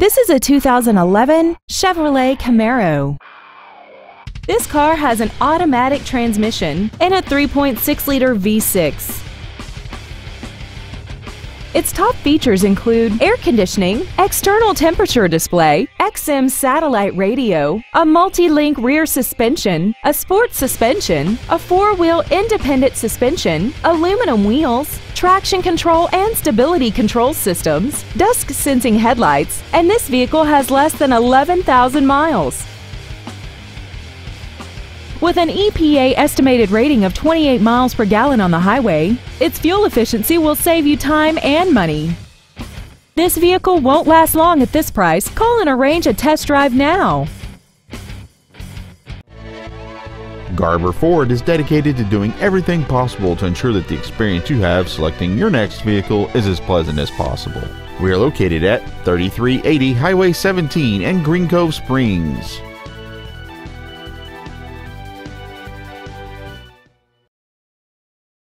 This is a 2011 Chevrolet Camaro. This car has an automatic transmission and a 3.6-liter V6. Its top features include air conditioning, external temperature display, XM satellite radio, a multi-link rear suspension, a sport suspension, a four-wheel independent suspension, aluminum wheels, traction control and stability control systems, dusk-sensing headlights, and this vehicle has less than 11,000 miles. With an EPA estimated rating of 28 miles per gallon on the highway, its fuel efficiency will save you time and money. This vehicle won't last long at this price. Call and arrange a test drive now. Garber Ford is dedicated to doing everything possible to ensure that the experience you have selecting your next vehicle is as pleasant as possible. We are located at 3380 Highway 17 in Green Cove Springs.